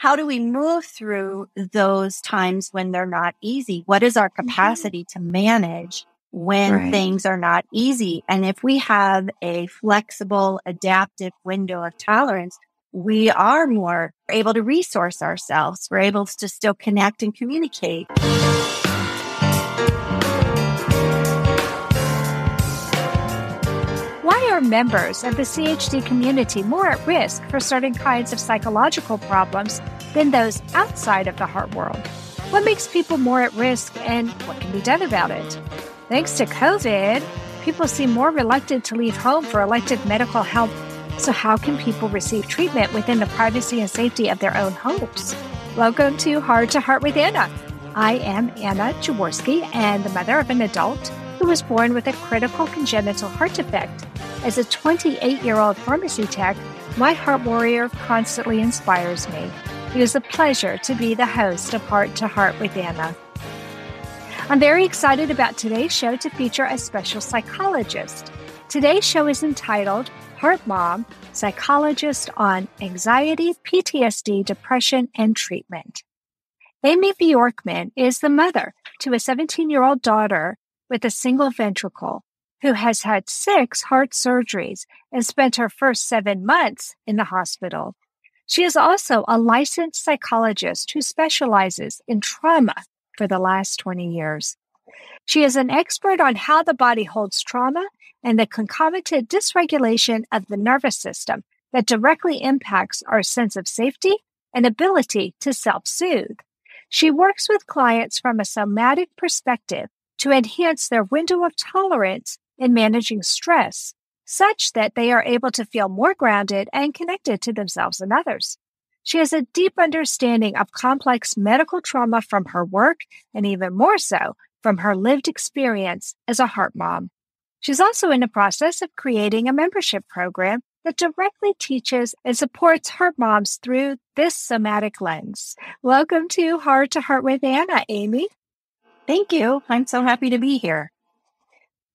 how do we move through those times when they're not easy? What is our capacity to manage when things are not easy? And if we have a flexible, adaptive window of tolerance, we are more able to resource ourselves. We're able to still connect and communicate. Why are members of the CHD community more at risk for certain kinds of psychological problems than those outside of the heart world? What makes people more at risk, and what can be done about it? Thanks to COVID, people seem more reluctant to leave home for elective medical help. So how can people receive treatment within the privacy and safety of their own homes? Welcome to Heart with Anna. I am Anna Jaworski, and the mother of an adult who was born with a critical congenital heart defect. As a 28-year-old pharmacy tech, my heart warrior constantly inspires me. It is a pleasure to be the host of Heart with Anna. I'm very excited about today's show to feature a special psychologist. Today's show is entitled Heart Mom, Psychologist on Anxiety, PTSD, Depression, and Treatment. Amy Bjorkman is the mother to a 17-year-old daughter with a single ventricle who has had 6 heart surgeries and spent her first 7 months in the hospital. She is also a licensed psychologist who specializes in trauma for the last 20 years. She is an expert on how the body holds trauma and the concomitant dysregulation of the nervous system that directly impacts our sense of safety and ability to self-soothe. She works with clients from a somatic perspective to enhance their window of tolerance in managing stress, such that they are able to feel more grounded and connected to themselves and others. She has a deep understanding of complex medical trauma from her work, and even more so from her lived experience as a heart mom. She's also in the process of creating a membership program that directly teaches and supports heart moms through this somatic lens. Welcome to Heart with Anna, Amy. Thank you. I'm so happy to be here.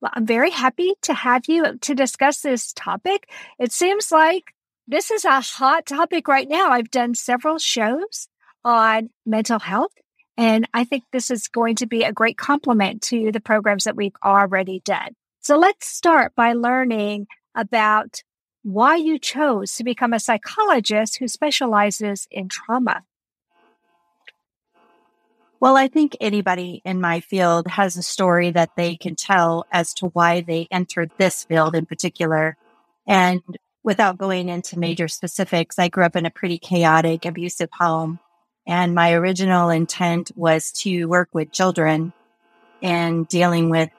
Well, I'm very happy to have you to discuss this topic. It seems like this is a hot topic right now. I've done several shows on mental health, and I think this is going to be a great complement to the programs that we've already done. So let's start by learning about why you chose to become a psychologist who specializes in trauma. Well, I think anybody in my field has a story that they can tell as to why they entered this field in particular. And without going into major specifics, I grew up in a pretty chaotic, abusive home. And my original intent was to work with children and dealing with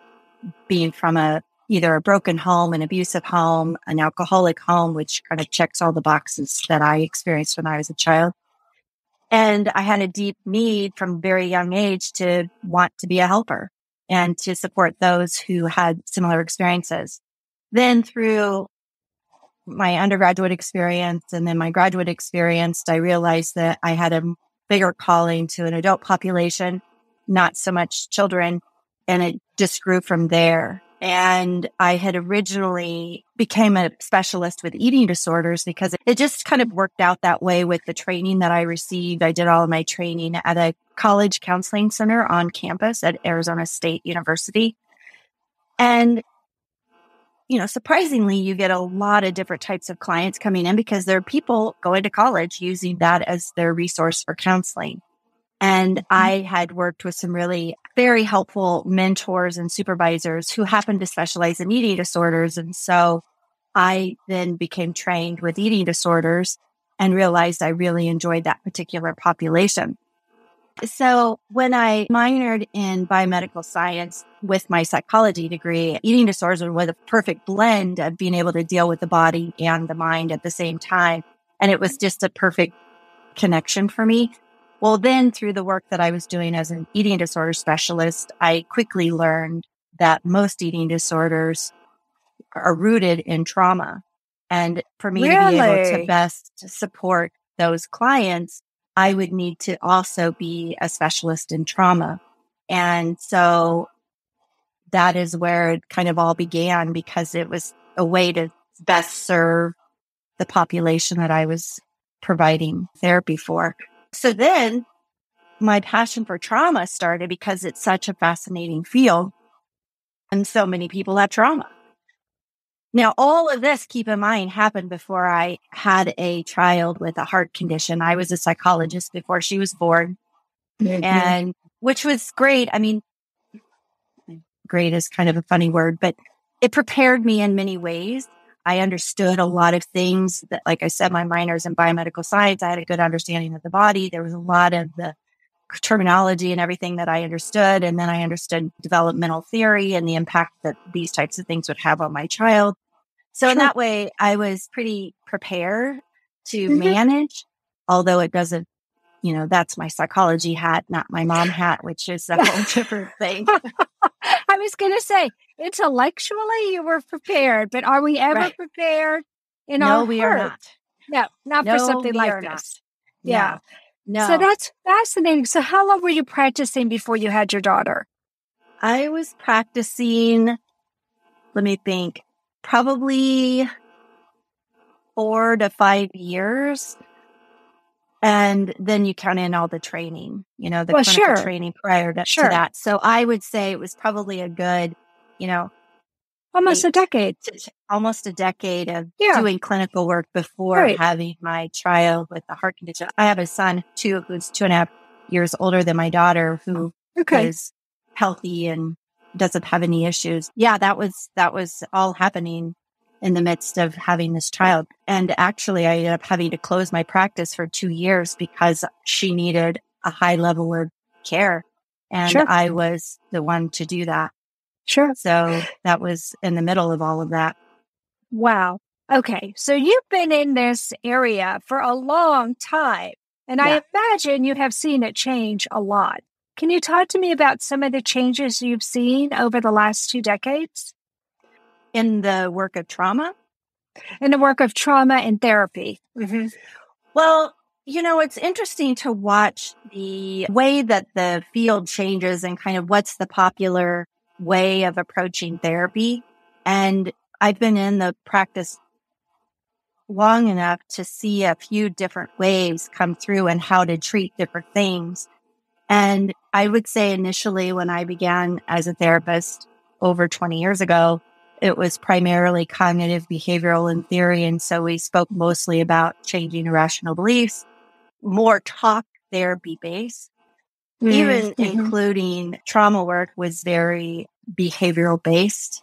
being from either a broken home, an abusive home, an alcoholic home, which kind of checks all the boxes that I experienced when I was a child. And I had a deep need from a very young age to want to be a helper and to support those who had similar experiences. Then through my undergraduate experience and then my graduate experience, I realized that I had a bigger calling to an adult population, not so much children. And it just grew from there. And I had originally became a specialist with eating disorders because it just kind of worked out that way with the training that I received. I did all of my training at a college counseling center on campus at Arizona State University. And, you know, surprisingly, you get a lot of different types of clients coming in because there are people going to college using that as their resource for counseling. And I had worked with some really very helpful mentors and supervisors who happened to specialize in eating disorders. And so I then became trained with eating disorders and realized I really enjoyed that particular population. So when I minored in biomedical science with my psychology degree, eating disorders was a perfect blend of being able to deal with the body and the mind at the same time. And it was just a perfect connection for me. Well, then through the work that I was doing as an eating disorder specialist, I quickly learned that most eating disorders are rooted in trauma. And for me to be able to best support those clients, I would need to also be a specialist in trauma. And so that is where it kind of all began, because it was a way to best serve the population that I was providing therapy for. So then my passion for trauma started because it's such a fascinating field and so many people have trauma. Now, all of this, keep in mind, happened before I had a child with a heart condition. I was a psychologist before she was born, and which was great. I mean, great is kind of a funny word, but it prepared me in many ways. I understood a lot of things that, like I said, my minors in biomedical science, I had a good understanding of the body. There was a lot of the terminology and everything that I understood. And then I understood developmental theory and the impact that these types of things would have on my child. So in that way, I was pretty prepared to manage, although it doesn't, you know, that's my psychology hat, not my mom hat, which is a whole different thing. I was going to say, intellectually, you were prepared, but are we ever prepared in our heart? No, we are not. No, for something like this. Yeah. No. So that's fascinating. So how long were you practicing before you had your daughter? I was practicing, let me think, probably 4 to 5 years. And then you count in all the training, you know, the clinical training prior to that. So I would say it was probably a good, you know, almost a decade of doing clinical work before having my child with the heart condition. I have a son too, who's 2.5 years older than my daughter, who is healthy and doesn't have any issues. Yeah, that was all happening in the midst of having this child. And actually, I ended up having to close my practice for 2 years because she needed a high level of care. And I was the one to do that. So that was in the middle of all of that. Wow. Okay. So you've been in this area for a long time. And I imagine you have seen it change a lot. Can you talk to me about some of the changes you've seen over the last 2 decades? In the work of trauma? In the work of trauma and therapy. Mm-hmm. Well, you know, it's interesting to watch the way that the field changes and kind of what's the popular way of approaching therapy. And I've been in the practice long enough to see a few different waves come through and how to treat different things. And I would say initially when I began as a therapist over 20 years ago, it was primarily cognitive behavioral and theory. And so we spoke mostly about changing irrational beliefs, more talk therapy based, even including trauma work was very behavioral based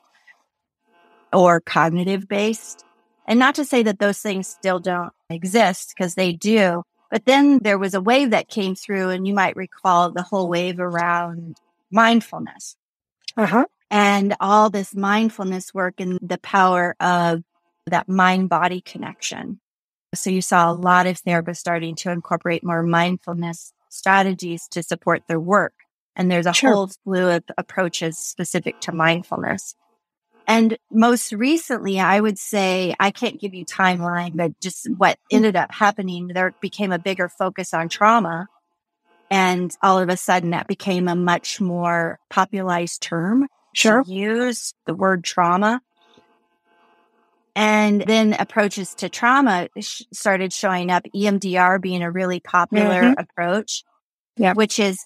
or cognitive based. And not to say that those things still don't exist because they do. But then there was a wave that came through and you might recall the whole wave around mindfulness. And all this mindfulness work and the power of that mind-body connection. So you saw a lot of therapists starting to incorporate more mindfulness strategies to support their work. And there's a whole slew of approaches specific to mindfulness. And most recently, I would say, I can't give you timeline, but just what ended up happening, there became a bigger focus on trauma. And all of a sudden, that became a much more popularized term. Use the word trauma. And then approaches to trauma started showing up, EMDR being a really popular approach, which is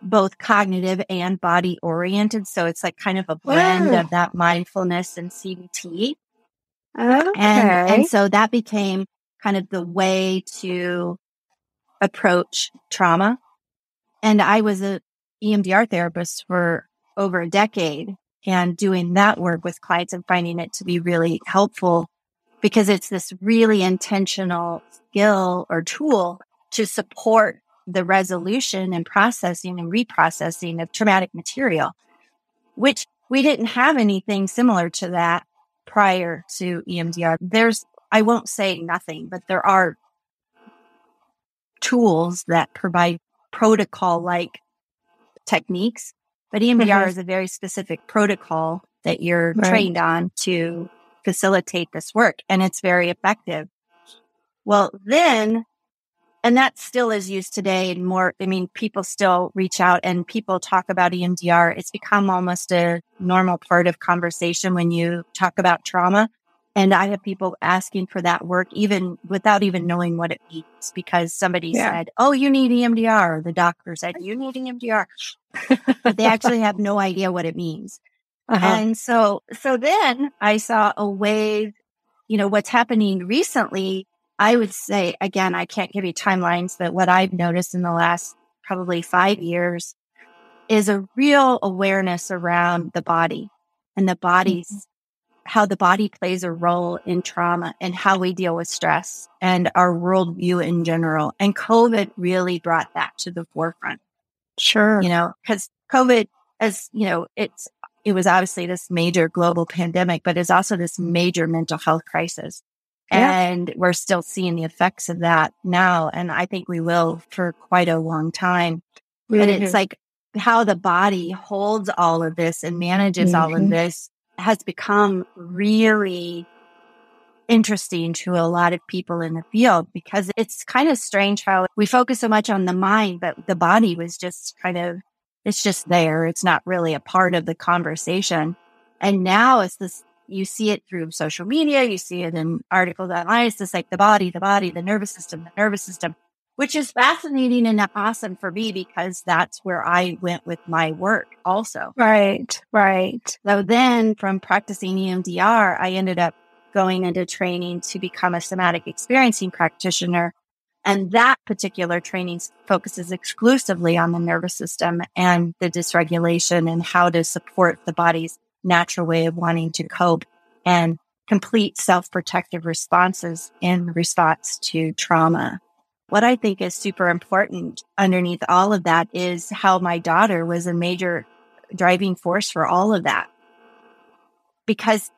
both cognitive and body oriented. So it's like kind of a blend of that mindfulness and CBT. And so that became kind of the way to approach trauma. And I was an EMDR therapist for over a decade and doing that work with clients and finding it to be really helpful because it's this really intentional skill or tool to support the resolution and processing and reprocessing of traumatic material, which we didn't have anything similar to that prior to EMDR. There's, I won't say nothing, but there are tools that provide protocol-like techniques. But EMDR is a very specific protocol that you're trained on to facilitate this work, and it's very effective. Well, then, and that still is used today and more, I mean, people still reach out and people talk about EMDR. It's become almost a normal part of conversation when you talk about trauma. And I have people asking for that work even without even knowing what it means, because somebody said, oh, you need EMDR. Or the doctor said, you need EMDR. But they actually have no idea what it means. And so then I saw a wave, you know, what's happening recently. I would say, again, I can't give you timelines, but what I've noticed in the last probably 5 years is a real awareness around the body and the body's, how the body plays a role in trauma and how we deal with stress and our worldview in general. And COVID really brought that to the forefront. You know, because COVID, as you know, it was obviously this major global pandemic, but it's also this major mental health crisis. And we're still seeing the effects of that now. And I think we will for quite a long time. But it's like how the body holds all of this and manages all of this has become really interesting to a lot of people in the field, because it's kind of strange how we focus so much on the mind, but the body was just kind of, it's just there. It's not really a part of the conversation. And now it's this, you see it through social media, you see it in articles online. It's just like the body, the nervous system, which is fascinating and awesome for me, because that's where I went with my work also. So then from practicing EMDR, I ended up going into training to become a somatic experiencing practitioner. And that particular training focuses exclusively on the nervous system and the dysregulation and how to support the body's natural way of wanting to cope and complete self-protective responses in response to trauma. What I think is super important underneath all of that is how my daughter was a major driving force for all of that. Because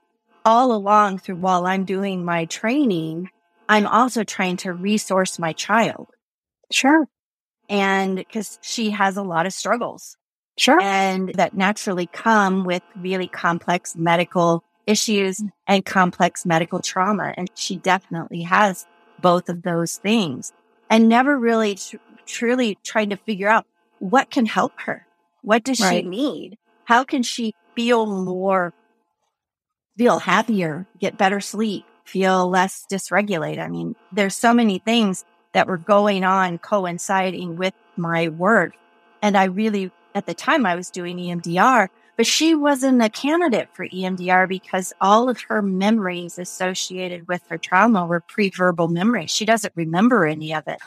all along through while I'm doing my training, I'm also trying to resource my child. And because she has a lot of struggles. And that naturally come with really complex medical issues and complex medical trauma. And she definitely has both of those things. And never really truly trying to figure out what can help her. What does she need? How can she feel more, feel happier, get better sleep, feel less dysregulated? I mean, there's so many things that were going on coinciding with my work. And I really, at the time I was doing EMDR, but she wasn't a candidate for EMDR because all of her memories associated with her trauma were pre-verbal memories. She doesn't remember any of it.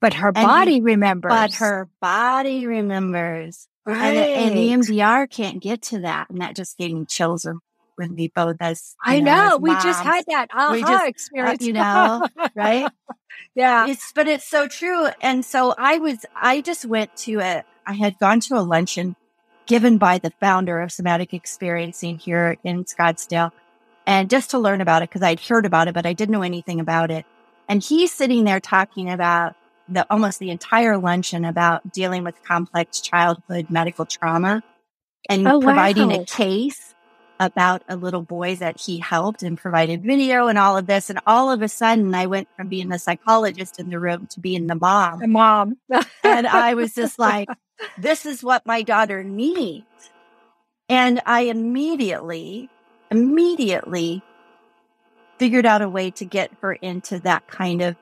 But her body remembers. But her body remembers. And EMDR can't get to that. And that just gave me chills with me both as I know. We just had that experience. You know, right? But it's so true. And so I just went to I had gone to a luncheon given by the founder of Somatic Experiencing here in Scottsdale, and just to learn about it, because I'd heard about it, but I didn't know anything about it. And he's sitting there talking about almost the entire luncheon about dealing with complex childhood medical trauma and providing a case about a little boy that he helped and provided video and all of this. And all of a sudden I went from being the psychologist in the room to being the mom. And I was just like, this is what my daughter needs. And I immediately figured out a way to get her into that kind of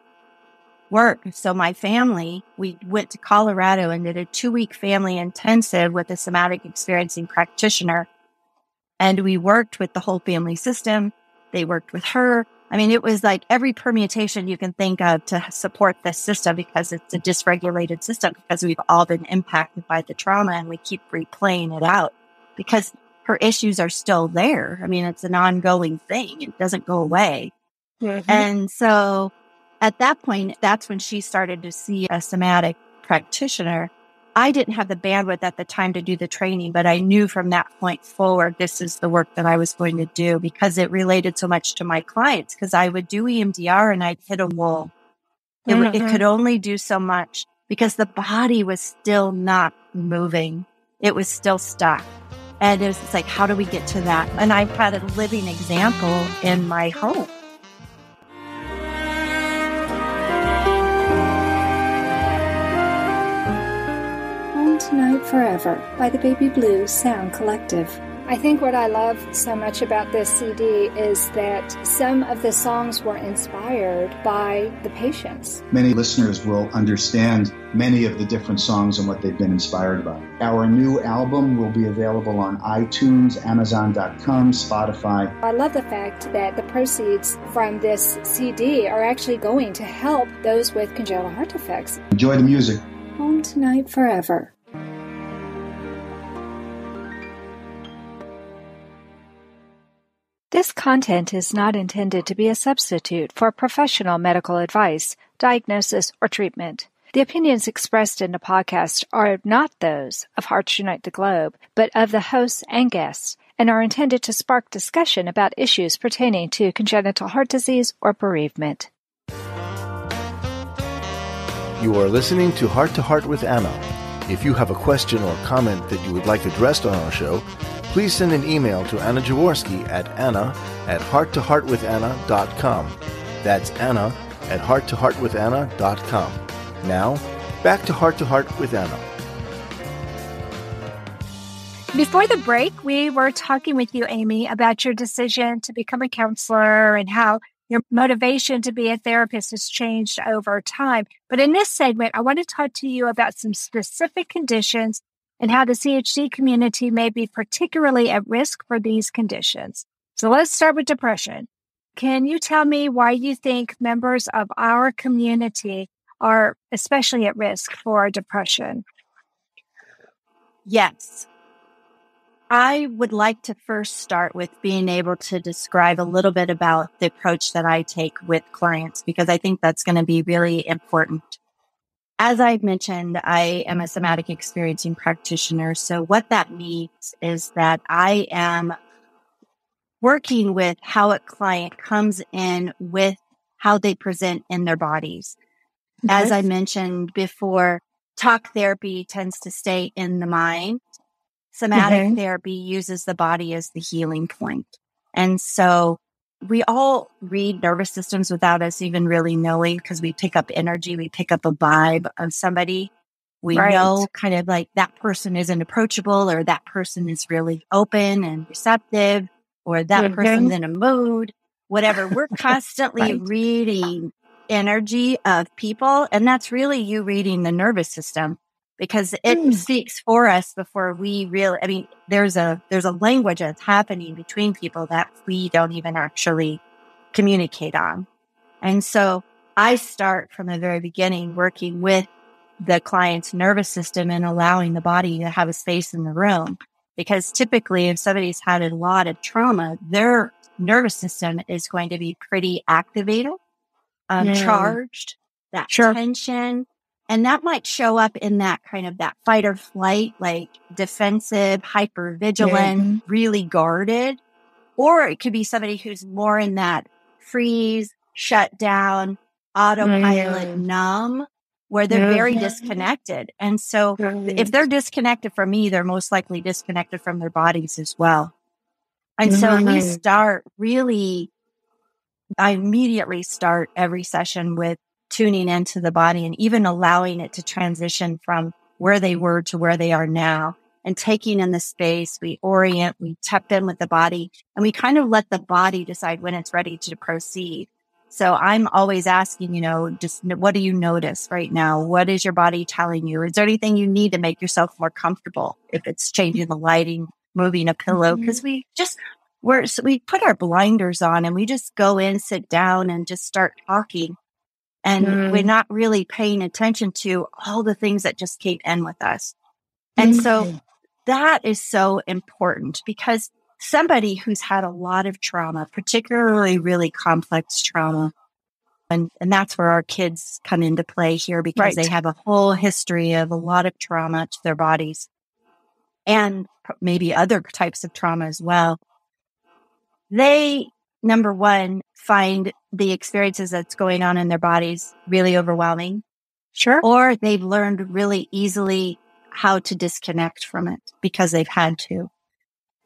work. So my family, we went to Colorado and did a 2-week family intensive with a somatic experiencing practitioner. And we worked with the whole family system. They worked with her. I mean, it was like every permutation you can think of to support this system, because it's a dysregulated system, because we've all been impacted by the trauma and we keep replaying it out because her issues are still there. I mean, it's an ongoing thing. It doesn't go away. And so at that point, that's when she started to see a somatic practitioner. I didn't have the bandwidth at the time to do the training, but I knew from that point forward, this is the work that I was going to do, because it related so much to my clients, because I would do EMDR and I'd hit a wall. It could only do so much because the body was still not moving. It was still stuck. And it was like, how do we get to that? And I've had a living example in my home. Tonight Forever by the Baby Blue Sound Collective. I think what I love so much about this CD is that some of the songs were inspired by the patients. Many listeners will understand many of the different songs and what they've been inspired by. Our new album will be available on iTunes, Amazon.com, Spotify. I love the fact that the proceeds from this CD are actually going to help those with congenital heart defects. Enjoy the music. Home Tonight Forever. This content is not intended to be a substitute for professional medical advice, diagnosis, or treatment. The opinions expressed in the podcast are not those of Hearts Unite the Globe, but of the hosts and guests, and are intended to spark discussion about issues pertaining to congenital heart disease or bereavement. You are listening to Heart with Anna. If you have a question or comment that you would like addressed on our show, please send an email to Anna Jaworski at anna@hearttoheartwithanna.com. That's anna@hearttoheartwithanna.com. Now, back to Heart with Anna. Before the break, we were talking with you, Amy, about your decision to become a counselor and how your motivation to be a therapist has changed over time. But in this segment, I want to talk to you about some specific conditions and how the CHD community may be particularly at risk for these conditions. So let's start with depression. Can you tell me why you think members of our community are especially at risk for depression? Yes. I would like to first start with being able to describe a little bit about the approach that I take with clients, because I think that's going to be really important. As I've mentioned, I am a somatic experiencing practitioner. So what that means is that I am working with how a client comes in with how they present in their bodies. Okay. As I mentioned before, talk therapy tends to stay in the mind. Somatic therapy uses the body as the healing point. And so we all read nervous systems without us even really knowing, because we pick up energy, we pick up a vibe of somebody. We know kind of like that person isn't approachable, or that person is really open and receptive, or that person's in a mood, whatever. We're constantly reading energy of people. And that's really you reading the nervous system, because it speaks for us before we really, I mean, there's a language that's happening between people that we don't even actually communicate on. And so I start from the very beginning working with the client's nervous system and allowing the body to have a space in the room. Because typically if somebody's had a lot of trauma, their nervous system is going to be pretty activated, charged, that tension. And that might show up in that kind of that fight or flight, like defensive, hyper vigilant, really guarded. Or it could be somebody who's more in that freeze, shut down, autopilot, numb, where they're very disconnected. And so if they're disconnected from me, they're most likely disconnected from their bodies as well. And so we start really, I immediately start every session with tuning into the body and even allowing it to transition from where they were to where they are now, and taking in the space. We orient, we tap in with the body, and we kind of let the body decide when it's ready to proceed. So I'm always asking, you know, just what do you notice right now? What is your body telling you? Is there anything you need to make yourself more comfortable? If it's changing the lighting, moving a pillow, because we put our blinders on and we just go in, sit down, and just start talking. And we're not really paying attention to all the things that just came in with us. And so that is so important, because somebody who's had a lot of trauma, particularly really complex trauma, and that's where our kids come into play here, because they have a whole history of a lot of trauma to their bodies, and maybe other types of trauma as well. They, number one, find the experiences that's going on in their bodies really overwhelming. Or they've learned really easily how to disconnect from it because they've had to.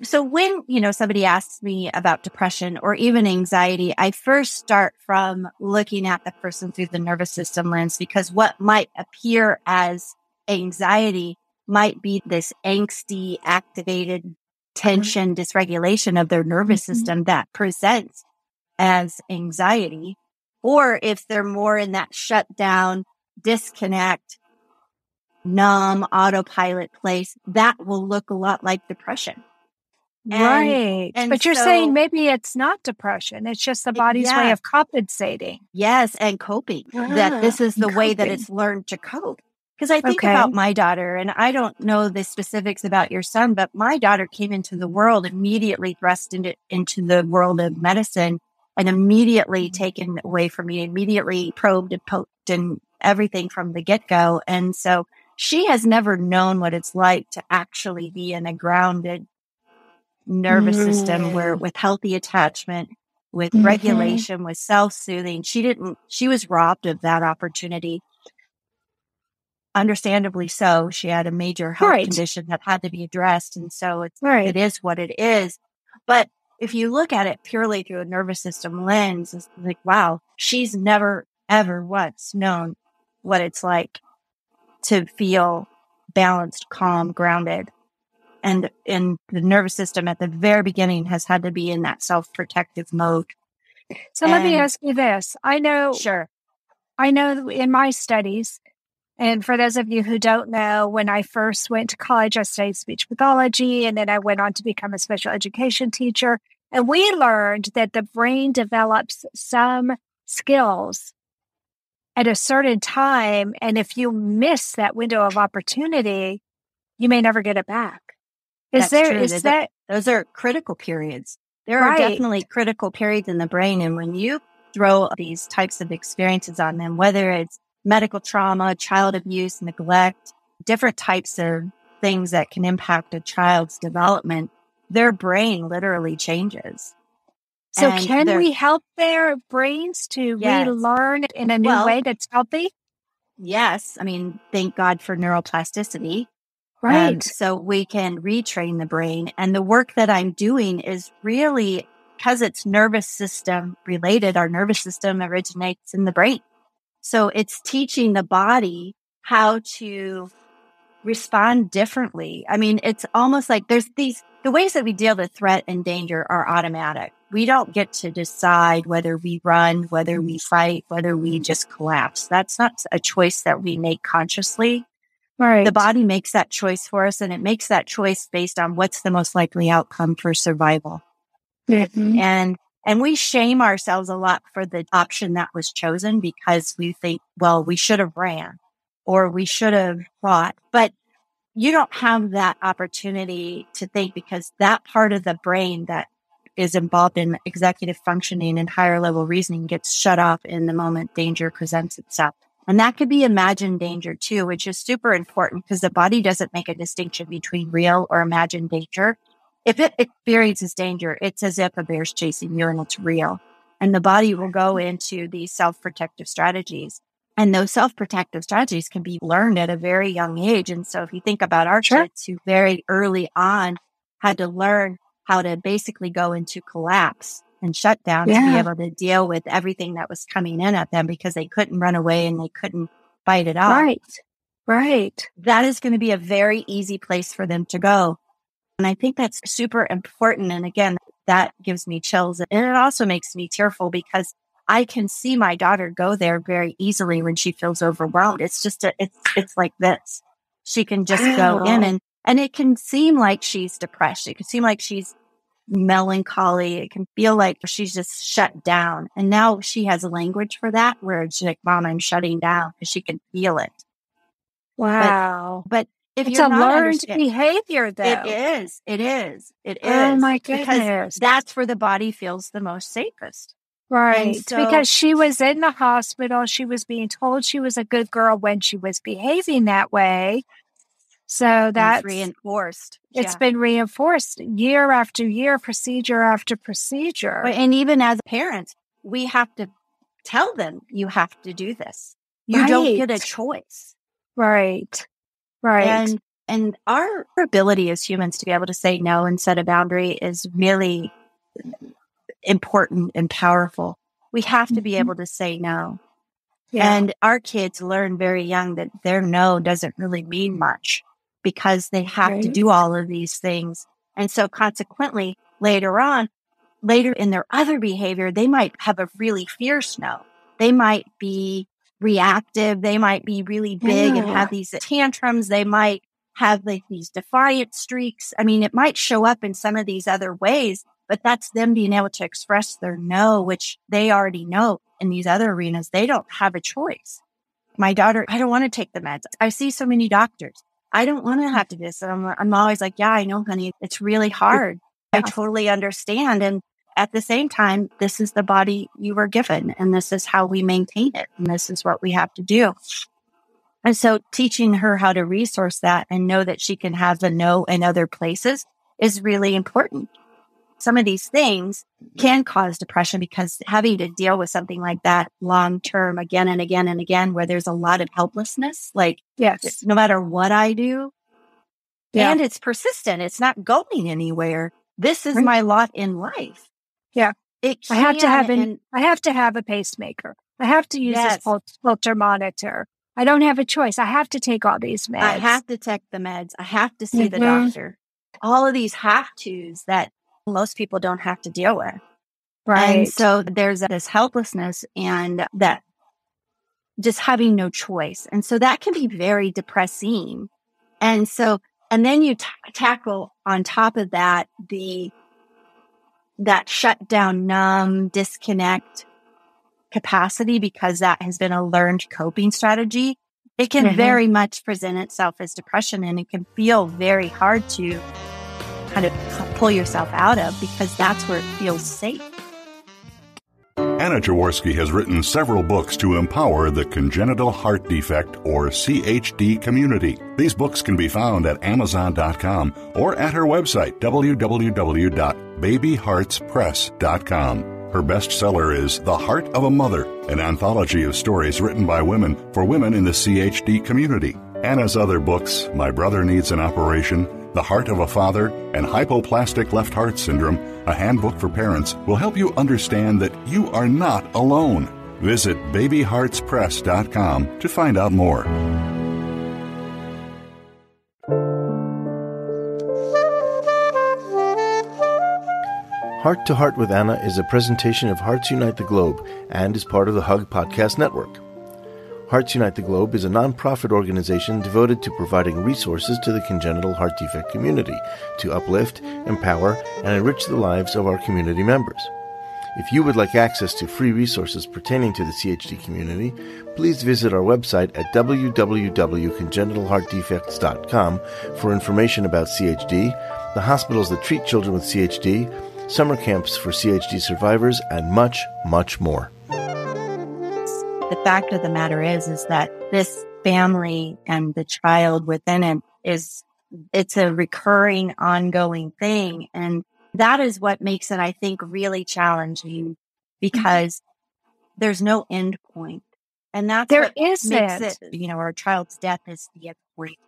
So when, you know, somebody asks me about depression or even anxiety, I first start from looking at the person through the nervous system lens, because what might appear as anxiety might be this angsty, activated tension, dysregulation of their nervous system that presents as anxiety, or if they're more in that shutdown, disconnect, numb, autopilot place, that will look a lot like depression. And but you're saying maybe it's not depression. It's just the body's way of compensating. Yes, and coping. That this is the way that it's learned to cope. Because I think about my daughter, and I don't know the specifics about your son, but my daughter came into the world, immediately thrust into the world of medicine and immediately taken away from me, immediately probed and poked and everything from the get-go. And so she has never known what it's like to actually be in a grounded nervous system where with healthy attachment, with regulation, with self-soothing. She was robbed of that opportunity. Understandably so, she had a major health condition that had to be addressed. And so it is what it is. But if you look at it purely through a nervous system lens, it's like, wow, she's never, ever once known what it's like to feel balanced, calm, grounded. And the nervous system at the very beginning has had to be in that self-protective mode. So let me ask you this. I know in my studies, and for those of you who don't know, when I first went to college, I studied speech pathology, and then I went on to become a special education teacher. And we learned that the brain develops some skills at a certain time. And if you miss that window of opportunity, you may never get it back. Those are critical periods. There are definitely critical periods in the brain. And when you throw these types of experiences on them, whether it's medical trauma, child abuse, neglect, different types of things that can impact a child's development, their brain literally changes. So and can we help their brains to relearn in a new way that's healthy? Yes. I mean, thank God for neuroplasticity. Right. So we can retrain the brain. And the work that I'm doing is really, because it's nervous system related, our nervous system originates in the brain. So it's teaching the body how to respond differently. I mean, it's almost like the ways that we deal with threat and danger are automatic. We don't get to decide whether we run, whether we fight, whether we just collapse. That's not a choice that we make consciously. Right. The body makes that choice for us, and it makes that choice based on what's the most likely outcome for survival. Mm-hmm. And we shame ourselves a lot for the option that was chosen because we think, well, we should have ran or we should have fought. But you don't have that opportunity to think, because that part of the brain that is involved in executive functioning and higher level reasoning gets shut off in the moment danger presents itself. And that could be imagined danger too, which is super important because the body doesn't make a distinction between real or imagined danger. If it experiences danger, it's as if a bear's chasing you and it's real. And the body will go into these self-protective strategies. And those self-protective strategies can be learned at a very young age. And so if you think about our kids who very early on had to learn how to basically go into collapse and shut down to be able to deal with everything that was coming in at them because they couldn't run away and they couldn't fight it off. Right. That is going to be a very easy place for them to go. And I think that's super important. And again, that gives me chills. And it also makes me tearful because I can see my daughter go there very easily when she feels overwhelmed. It's just, it's like this. She can just go in and it can seem like she's depressed. It can seem like she's melancholy. It can feel like she's just shut down. And now she has a language for that where she's like, Mom, I'm shutting down, because she can feel it. Wow. But if it's a learned behavior, though. It is. Oh, my goodness. Because that's where the body feels the most safest. Right. So, because she was in the hospital. She was being told she was a good girl when she was behaving that way. So that's reinforced. It's been reinforced year after year, procedure after procedure. And even as parents, we have to tell them, you have to do this. You don't get a choice. Right. And our ability as humans to be able to say no and set a boundary is really important and powerful. We have to be able to say no. Yeah. And our kids learn very young that their no doesn't really mean much because they have to do all of these things. And so consequently, later in their other behavior, they might have a really fierce no. They might be reactive. They might be really big and have these tantrums. They might have like these defiant streaks. I mean, it might show up in some of these other ways, but that's them being able to express their no, which they already know in these other arenas. They don't have a choice. My daughter, I don't want to take the meds. I see so many doctors. I don't want to have to do this. And I'm always like, yeah, I know, honey. It's really hard. I totally understand. And at the same time, this is the body you were given, and this is how we maintain it, and this is what we have to do. And so teaching her how to resource that and know that she can have the no in other places is really important. Some of these things can cause depression because having to deal with something like that long term again and again and again, where there's a lot of helplessness, like yes, no matter what I do, and it's persistent, it's not going anywhere. This is my lot in life. Yeah, I have to have a pacemaker. I have to use this Holter monitor. I don't have a choice. I have to take all these meds. I have to take the meds. I have to see the doctor. All of these have tos that most people don't have to deal with. Right. And so there's this helplessness and that just having no choice. And so that can be very depressing. And so, and then you tackle on top of that, that shutdown, numb, disconnect capacity, because that has been a learned coping strategy. It can very much present itself as depression, and it can feel very hard to kind of pull yourself out of, because that's where it feels safe. Anna Jaworski has written several books to empower the congenital heart defect or CHD community. These books can be found at Amazon.com or at her website, www.babyheartspress.com. Her bestseller is The Heart of a Mother, an anthology of stories written by women for women in the CHD community. Anna's other books, My Brother Needs an Operation, The Heart of a Father, and Hypoplastic Left Heart Syndrome, a handbook for parents, will help you understand that you are not alone. Visit babyheartspress.com to find out more. Heart to Heart with Anna is a presentation of Hearts Unite the Globe and is part of the HUG Podcast Network. Hearts Unite the Globe is a nonprofit organization devoted to providing resources to the congenital heart defect community to uplift, empower, and enrich the lives of our community members. If you would like access to free resources pertaining to the CHD community, please visit our website at www.congenitalheartdefects.com for information about CHD, the hospitals that treat children with CHD, summer camps for CHD survivors, and much, much more. The fact of the matter is that this family and the child within it it's a recurring, ongoing thing. And that is what makes it, I think, really challenging, because there's no end point. And that's there what isn't. Makes it, you know, our child's death is the end point.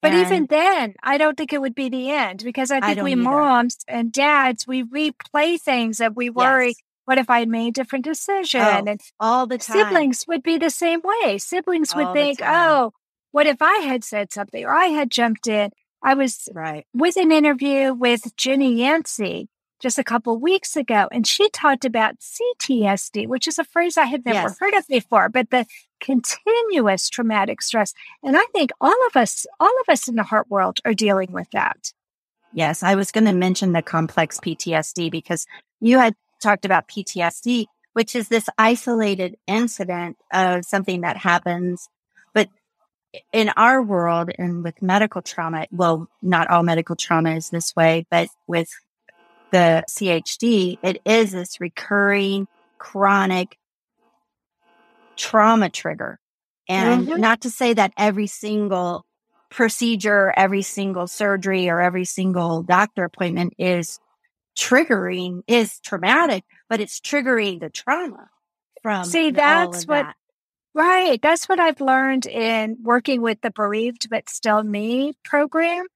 But even then, I don't think it would be the end, because I think we moms and dads, we replay things that we worry. Yes. What if I had made a different decision? And all the time. Siblings would be the same way. Siblings would think, oh, what if I had said something or I had jumped in? I was with an interview with Jenny Yancey just a couple of weeks ago, and she talked about CTSD, which is a phrase I had never heard of before, but the continuous traumatic stress. And I think all of us in the heart world are dealing with that. Yes, I was going to mention the complex PTSD, because you had talked about PTSD, which is this isolated incident of something that happens. But in our world and with medical trauma, well, not all medical trauma is this way, but with the CHD, it is this recurring chronic trauma trigger. And not to say that every single procedure, every single surgery, or every single doctor appointment is traumatic, but it's triggering the trauma from that's what I've learned in working with the Bereaved But Still Me program.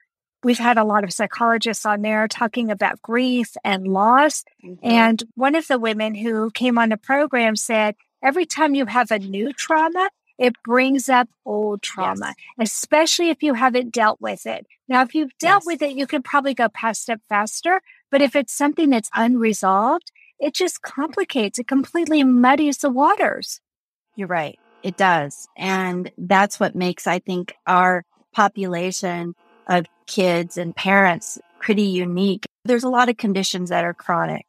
We've had a lot of psychologists on there talking about grief and loss. And one of the women who came on the program said, every time you have a new trauma, It brings up old trauma, yes. especially if you haven't dealt with it. Now, if you've dealt yes. with it, you can probably go past it faster. But if it's something that's unresolved, it just complicates. It completely muddies the waters. You're right. It does. And that's what makes, I think, our population of kids and parents pretty unique. There's a lot of conditions that are chronic,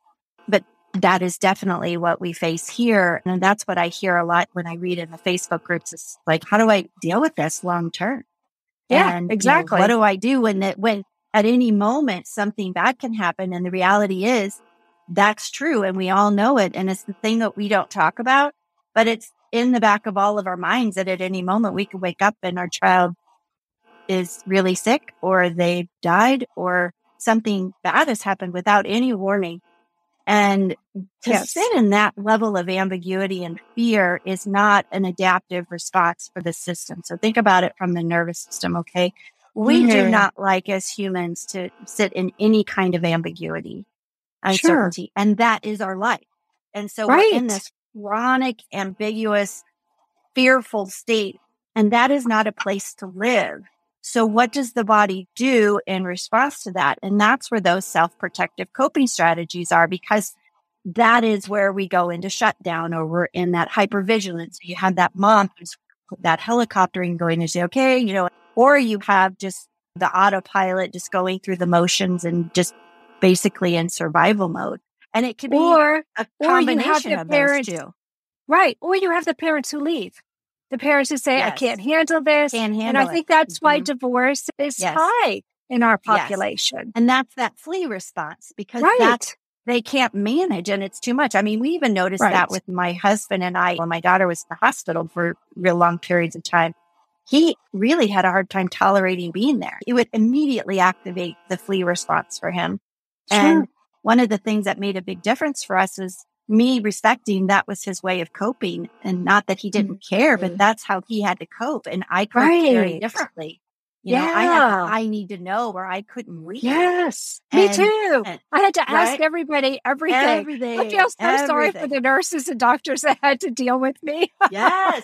but that is definitely what we face here. And that's what I hear a lot when I read in the Facebook groups. It's like, how do I deal with this long term? Yeah, and, exactly. You know, what do I do when at any moment something bad can happen? And the reality is that's true. And we all know it. And it's the thing that we don't talk about, but it's in the back of all of our minds that at any moment we could wake up and our child is really sick or they've died or something bad has happened without any warning. And to yes. sit in that level of ambiguity and fear is not an adaptive response for the system. So think about it from the nervous system, okay? We mm-hmm. do not like as humans to sit in any kind of ambiguity, uncertainty, sure. and that is our life. And so right. we're in this chronic, ambiguous, fearful state, and that is not a place to live. So what does the body do in response to that? And that's where those self-protective coping strategies are, because that is where we go into shutdown or we're in that hypervigilance. You have that mom who's that helicoptering going to say, okay, you know, or you have just the autopilot just going through the motions and just basically in survival mode. And it could be a combination of those two. Right. Or you have the parents who leave. The parents who say, yes. I can't handle this. And I think that's mm-hmm. why divorce is yes. high in our population. Yes. And that's that flee response, because right. that's, they can't manage and it's too much. I mean, we even noticed right. that with my husband and I, when my daughter was in the hospital for real long periods of time, he really had a hard time tolerating being there. It would immediately activate the flee response for him. Sure. And one of the things that made a big difference for us is me respecting that was his way of coping, and not that he didn't mm-hmm. care, but that's how he had to cope. And I coped right. very differently. You yeah. know, I need to know where I couldn't read. Yes. And, me too. And, I had to right? ask everybody everything. I feel so sorry for the nurses and doctors that had to deal with me. Yes.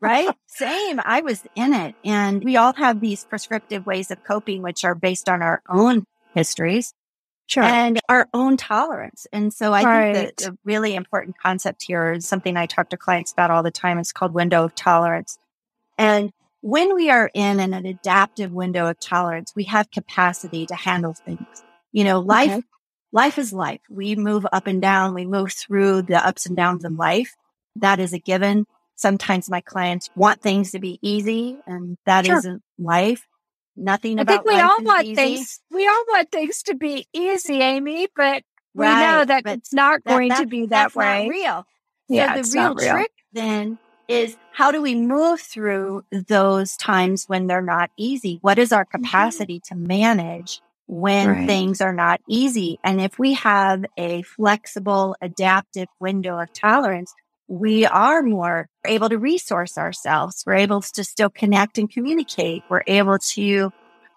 Right. Same. I was in it. And we all have these prescriptive ways of coping, which are based on our own histories. Sure. And our own tolerance. And so I right. think that a really important concept here is something I talk to clients about all the time. It's called window of tolerance. And when we are in an adaptive window of tolerance, we have capacity to handle things. You know, life, okay. life is life. We move up and down. We move through the ups and downs of life. That is a given. Sometimes my clients want things to be easy, and that sure. isn't life. Nothing about I think we all want easy. Things. We all want things to be easy, Amy, but we right, know that it's not going to be that way. Not real. Yeah, so the real trick then is, how do we move through those times when they're not easy? What is our capacity mm-hmm. to manage when right. things are not easy? And if we have a flexible, adaptive window of tolerance, we are more able to resource ourselves. We're able to still connect and communicate. We're able to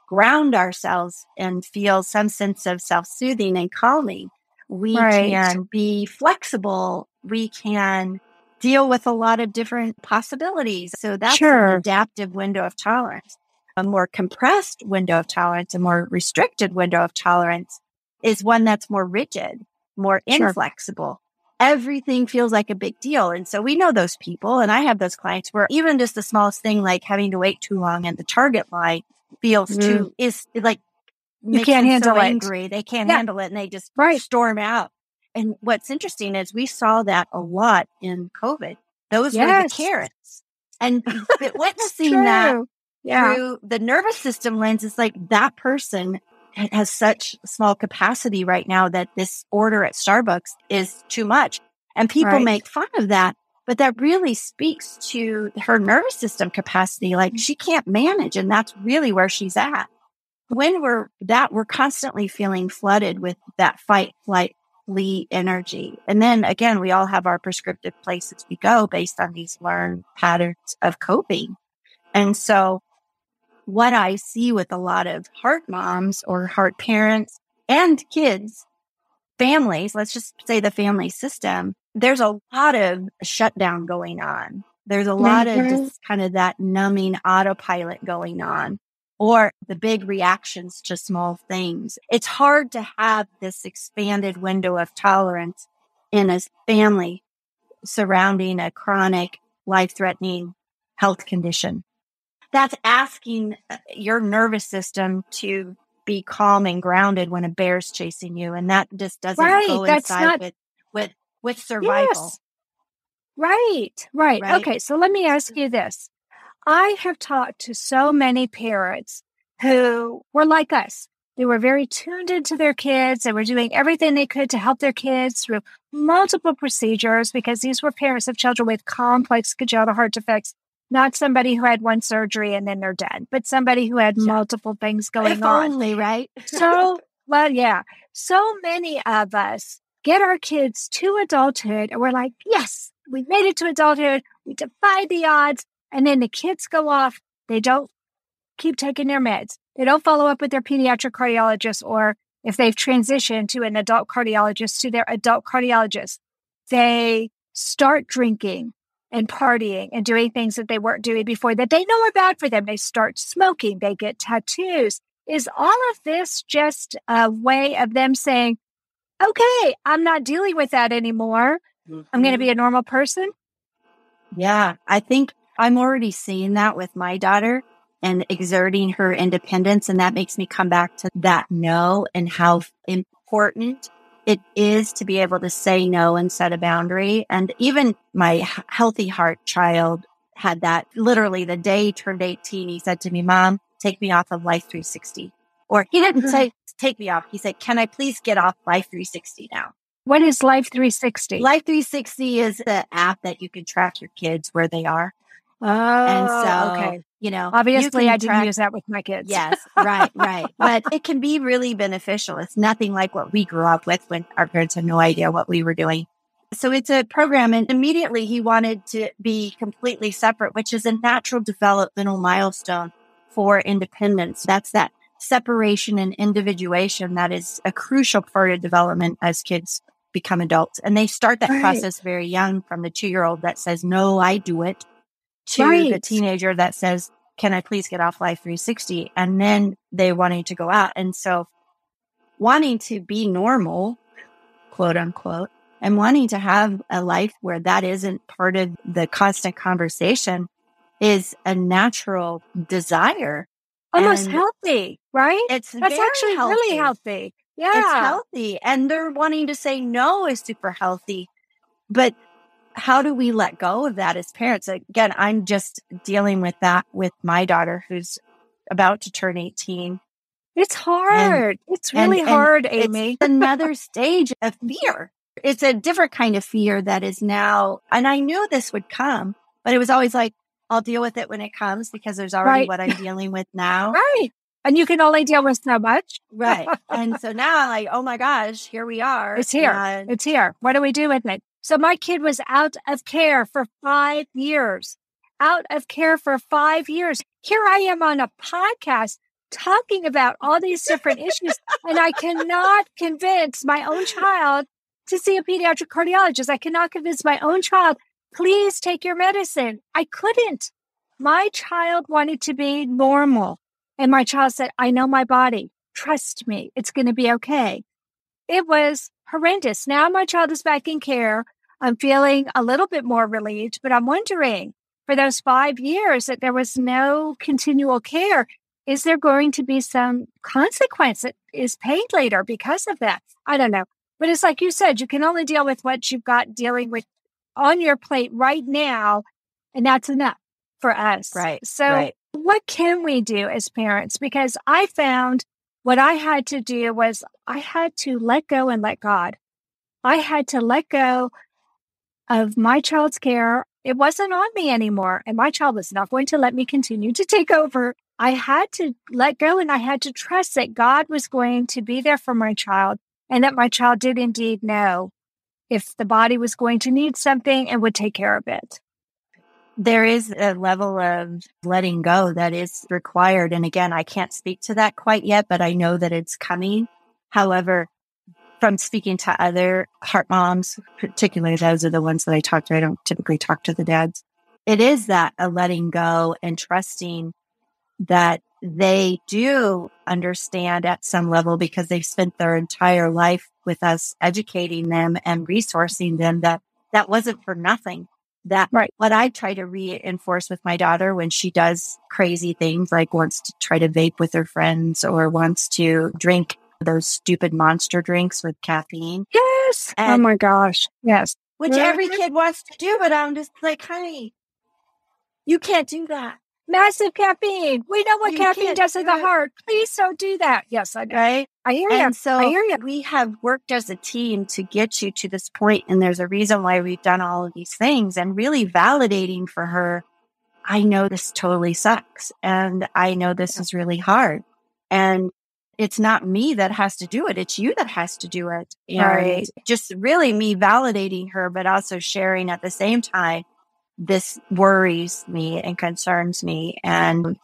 ground ourselves and feel some sense of self-soothing and calming. We right. can be flexible. We can deal with a lot of different possibilities. So that's sure. an adaptive window of tolerance. A more compressed window of tolerance, a more restricted window of tolerance is one that's more rigid, more sure. inflexible. Everything feels like a big deal. And so we know those people, and I have those clients where even just the smallest thing, like having to wait too long at the Target line, feels too, is like, you can't handle so angry. It. They can't yeah. handle it, and they just right. storm out. And what's interesting is we saw that a lot in COVID. Those yes. were the carrots. And witnessing that yeah. through the nervous system lens, it's like that person has such small capacity right now that this order at Starbucks is too much. And people right. make fun of that, but that really speaks to her nervous system capacity. Like, she can't manage, and that's really where she's at. When we're constantly feeling flooded with that fight, flight, flee energy. And then again, we all have our prescriptive places we go based on these learned patterns of coping. And so what I see with a lot of heart moms or heart parents and kids, families, let's just say the family system, there's a lot of shutdown going on. There's a lot of just kind of that numbing autopilot going on, or the big reactions to small things. It's hard to have this expanded window of tolerance in a family surrounding a chronic, life-threatening health condition. That's asking your nervous system to be calm and grounded when a bear's chasing you, and that just doesn't coincide with survival. Yes. Right. Okay, so let me ask you this. I have talked to so many parents who were like us. They were very tuned into their kids. They were doing everything they could to help their kids through multiple procedures, because these were parents of children with complex congenital heart defects, not somebody who had one surgery and then they're done, but somebody who had multiple things going on. Only, right? So many of us get our kids to adulthood and we're like, yes, we made it to adulthood. We defied the odds. And then the kids go off. They don't keep taking their meds. They don't follow up with their pediatric cardiologist, or if they've transitioned to an adult cardiologist, to their adult cardiologist. They start drinking and partying and doing things that they weren't doing before that they know are bad for them. They start smoking. They get tattoos. Is all of this just a way of them saying, okay, I'm not dealing with that anymore. I'm going to be a normal person? Yeah, I think I'm already seeing that with my daughter and exerting her independence. And that makes me come back to that no, and how important it is to be able to say no and set a boundary. And even my healthy heart child had that. Literally the day he turned 18, he said to me, Mom, take me off of Life 360. Or he didn't say, take me off. He said, can I please get off Life 360 now? What is Life 360? Life 360 is the app that you can track your kids where they are. Oh, and so, okay. You know, obviously I didn't use that with my kids. Yes, right. But it can be really beneficial. It's nothing like what we grew up with when our parents had no idea what we were doing. So it's a program, and immediately he wanted to be completely separate, which is a natural developmental milestone for independence. That's that separation and individuation that is a crucial part of development as kids become adults. And they start that process very young, from the 2-year-old that says, no, I do it, to the teenager that says, can I please get off Life 360? And then they wanting to go out. And so wanting to be normal, quote unquote, and wanting to have a life where that isn't part of the constant conversation is a natural desire. Almost healthy, right? That's actually healthy. Really healthy. Yeah. It's healthy. And they're wanting to say no is super healthy. But how do we let go of that as parents? Again, I'm just dealing with that with my daughter who's about to turn 18. It's hard. It's really hard, Amy. It's another stage of fear. It's a different kind of fear that is now, and I knew this would come, but it was always like, I'll deal with it when it comes, because there's already what I'm dealing with now. Right. And you can only deal with so much. Right. And so now I'm like, oh my gosh, here we are. It's here. It's here. What do we do with it? So my kid was out of care for 5 years. Here I am on a podcast talking about all these different issues, and I cannot convince my own child to see a pediatric cardiologist. I cannot convince my own child, please take your medicine. I couldn't. My child wanted to be normal. And my child said, I know my body. Trust me. It's going to be okay. It was horrendous. Now my child is back in care. I'm feeling a little bit more relieved, but I'm wondering, for those 5 years that there was no continual care, is there going to be some consequence that is paid later because of that? I don't know. But it's like you said, you can only deal with what you've got dealing with on your plate right now, and that's enough for us. Right. So what can we do as parents? Because I found what I had to do was I had to let go and let God. I had to let go of my child's care. It wasn't on me anymore, and my child was not going to let me continue to take over. I had to let go, and I had to trust that God was going to be there for my child, and that my child did indeed know if the body was going to need something and would take care of it. There is a level of letting go that is required. And again, I can't speak to that quite yet, but I know that it's coming. However, from speaking to other heart moms, particularly those are the ones that I talk to, I don't typically talk to the dads, it is that a letting go and trusting that they do understand at some level, because they've spent their entire life with us educating them and resourcing them, that that wasn't for nothing. That right. What I try to reinforce with my daughter when she does crazy things, like wants to try to vape with her friends or wants to drink those stupid monster drinks with caffeine. Yes. And, oh my gosh. Yes. Which every kid wants to do, but I'm just like, honey, you can't do that. Massive caffeine. We know what caffeine does to the heart. Please don't do that. Yes, I know. Right? I hear you. And so we have worked as a team to get you to this point, and there's a reason why we've done all of these things. And really validating for her, I know this totally sucks, and I know this is really hard. And it's not me that has to do it. It's you that has to do it. Right. Just really me validating her, but also sharing at the same time, this worries me and concerns me. And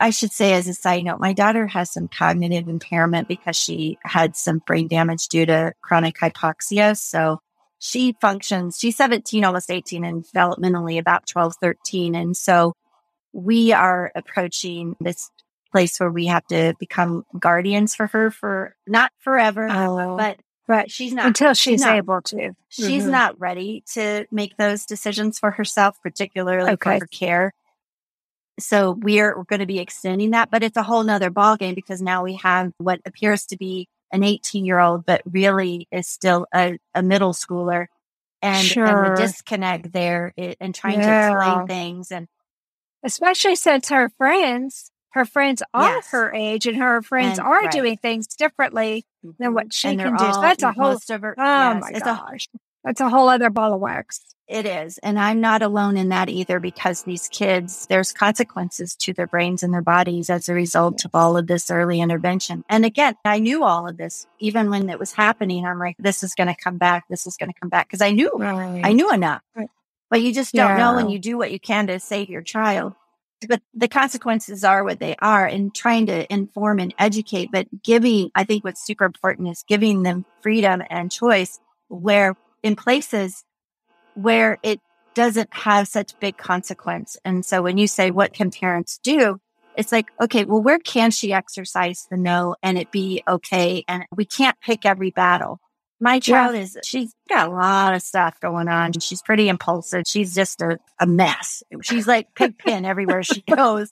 I should say, as a side note, my daughter has some cognitive impairment because she had some brain damage due to chronic hypoxia. So she functions, she's 17, almost 18, and developmentally about 12, 13. And so we are approaching this place where we have to become guardians for her for not forever, but she's not until she's able to. She's not ready to make those decisions for herself, particularly for her care. So we're going to be extending that, but it's a whole nother ballgame because now we have what appears to be an 18-year-old, but really is still a middle schooler, and the disconnect there and trying to explain things, and especially since her friends are her age, and her friends are doing things differently than what she can do. So that's a whole that's a whole other ball of wax. It is. And I'm not alone in that either, because these kids, there's consequences to their brains and their bodies as a result of all of this early intervention. And again, I knew all of this, even when it was happening. I'm like, this is going to come back. This is going to come back. Because I knew enough, but you just don't know, and you do what you can to save your child. But the consequences are what they are, and trying to inform and educate, but I think what's super important is giving them freedom and choice where in places where it doesn't have such big consequence. And so when you say, what can parents do? It's like, okay, well, where can she exercise the no and it be okay? And we can't pick every battle. My child she's got a lot of stuff going on. She's pretty impulsive. She's just a mess. She's like Pigpen everywhere she goes.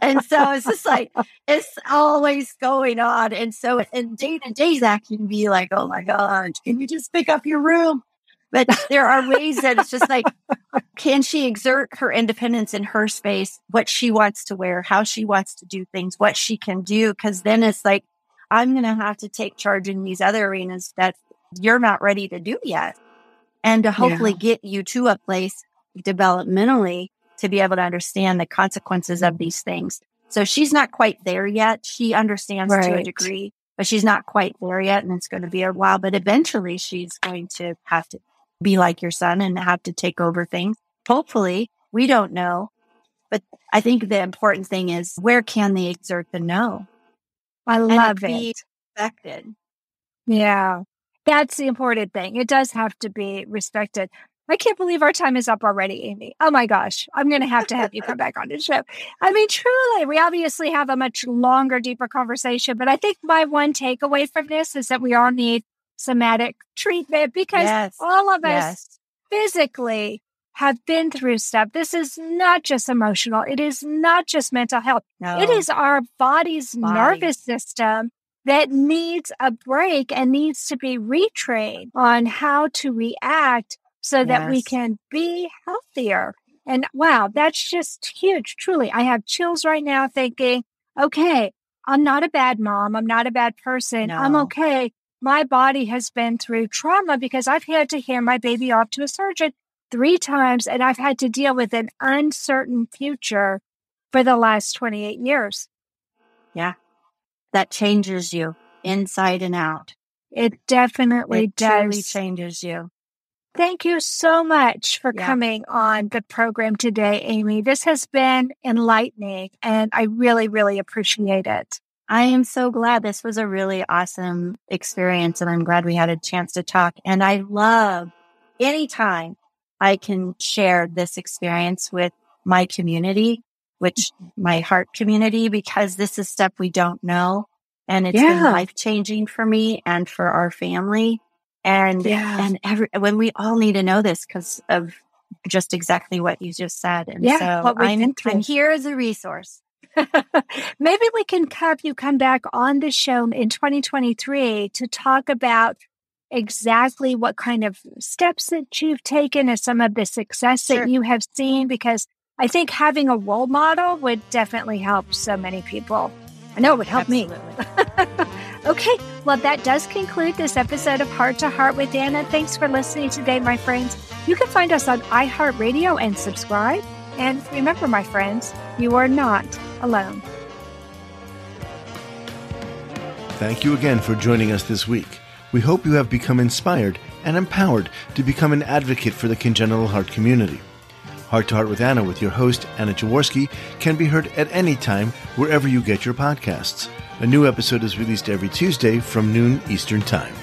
And so it's just like, it's always going on. And so in day-to-day, that can be like, oh my God, can you just pick up your room? But there are ways that it's just like, can she exert her independence in her space, what she wants to wear, how she wants to do things, what she can do? Because then it's like, I'm going to have to take charge in these other arenas that you're not ready to do yet, and to hopefully get you to a place developmentally to be able to understand the consequences of these things. So she's not quite there yet. She understands to a degree, but she's not quite there yet. And it's going to be a while, but eventually she's going to have to be like your son and have to take over things. Hopefully, we don't know. But I think the important thing is, where can they exert the no? I love it. Respected. Yeah. That's the important thing. It does have to be respected. I can't believe our time is up already, Amy. Oh my gosh. I'm going to have you come back on the show. I mean, truly, we obviously have a much longer, deeper conversation, but I think my one takeaway from this is that we all need somatic treatment, because all of us physically have been through stuff. This is not just emotional. It is not just mental health. No. It is our body's nervous system that needs a break and needs to be retrained on how to react so that we can be healthier. And wow, that's just huge. Truly, I have chills right now thinking, okay, I'm not a bad mom. I'm not a bad person. No. I'm okay. My body has been through trauma because I've had to hand my baby off to a surgeon 3 times, and I've had to deal with an uncertain future for the last 28 years. Yeah. That changes you inside and out. It definitely does. It truly changes you. Thank you so much for coming on the program today, Amy. This has been enlightening, and I really, really appreciate it. I am so glad. This was a really awesome experience, and I'm glad we had a chance to talk. And I love anytime I can share this experience with my community, which my heart community, because this is stuff we don't know. And it's been life-changing for me and for our family. And when we all need to know this because of just exactly what you just said. And so I'm here as a resource. Maybe we can have you come back on the show in 2023 to talk about exactly what kind of steps that you've taken and some of the success that you have seen, because I think having a role model would definitely help so many people. I know it would help me. Okay, well, that does conclude this episode of Heart to Heart with Anna. Thanks for listening today, my friends. You can find us on iHeartRadio and subscribe. And remember, my friends, you are not alone. Thank you again for joining us this week. We hope you have become inspired and empowered to become an advocate for the congenital heart community. Heart to Heart with Anna with your host, Anna Jaworski, can be heard at any time wherever you get your podcasts. A new episode is released every Tuesday from noon Eastern Time.